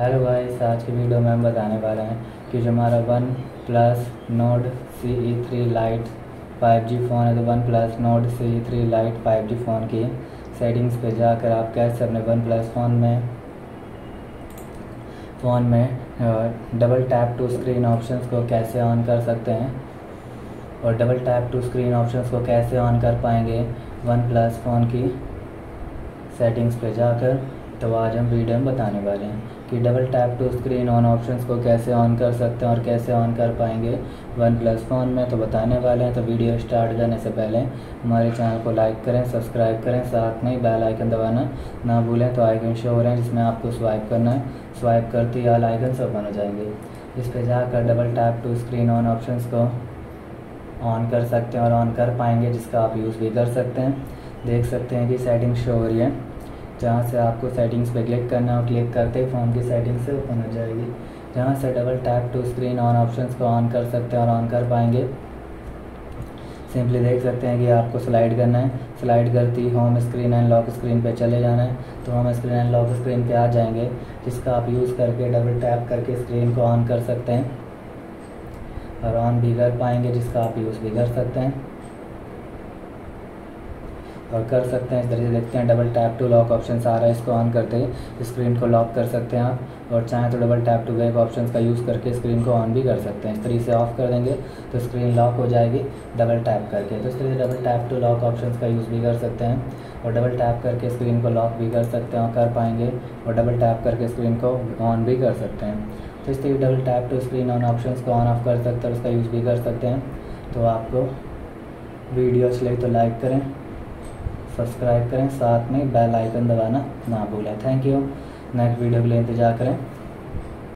Hello guys, आज की video में हम बताने वाले हैं कि जो हमारा OnePlus Nord CE3 Lite 5G phone है, तो OnePlus Nord CE3 Lite 5G phone की सेटिंग्स पे जाकर आप कैसे अपने वन प्लस फ़ोन में double tap to screen options को कैसे ऑन कर सकते हैं और double tap to screen options को कैसे ऑन कर पाएंगे वन प्लस फ़ोन की सेटिंग्स पे जाकर। तो आज हम वीडियो में बताने वाले हैं कि double tap to screen on options को कैसे ऑन कर सकते हैं और कैसे ऑन कर पाएंगे वन प्लस फ़ोन में, तो बताने वाले हैं। तो वीडियो स्टार्ट करने से पहले हमारे चैनल को लाइक करें, सब्सक्राइब करें, साथ में बेल आइकन दबाना ना भूलें। तो आइकन शो हो रहे हैं जिसमें आपको स्वाइप करना है, स्वाइप करते ही ऑल आइकन सब बन हो जाएंगे। इस पर जाकर double tap to screen on options को ऑन कर सकते हैं और ऑन कर पाएंगे, जिसका आप यूज़ भी कर सकते हैं। देख सकते हैं कि सेटिंग शो हो रही है, जहाँ से आपको सेटिंग्स पे क्लिक करना है और क्लिक करते ही फ़ोन की सेटिंग्स से ओपन हो जाएगी, जहाँ से double tap to screen on options को ऑन कर सकते हैं और ऑन कर पाएंगे। सिंपली देख सकते हैं कि आपको स्लाइड करना है, स्लाइड करती ही home screen and lock screen पे चले जाना है। तो home screen and lock screen पे आ जाएंगे, जिसका आप यूज़ करके डबल टैप करके स्क्रीन को ऑन कर सकते हैं और ऑन भी कर पाएंगे, जिसका आप यूज़ भी कर सकते हैं और कर सकते हैं। इस तरीके से देखते हैं double tap to lock option आ रहा है, इसको ऑन करते ही स्क्रीन को लॉक कर सकते हैं आप, और चाहें तो double tap to wake option का यूज़ करके स्क्रीन को ऑन भी कर सकते हैं। इस तरीके से ऑफ कर देंगे तो स्क्रीन लॉक हो जाएगी डबल टैप करके। तो इस तरीके से double tap to lock option का यूज़ भी कर सकते हैं और डबल टैप करके स्क्रीन को लॉक भी कर सकते हैं और कर पाएंगे, और डबल टैप करके स्क्रीन को ऑन भी कर सकते हैं। तो इस तरीके double tap to screen on option को ऑन ऑफ कर सकते हैं, उसका यूज़ भी कर सकते हैं। तो आपको वीडियो अच्छी लगी तो लाइक करें, सब्सक्राइब करें, साथ में बेल आइकन दबाना ना भूलें। Thank you. नेक्स्ट वीडियो के लिए इंतजार करें।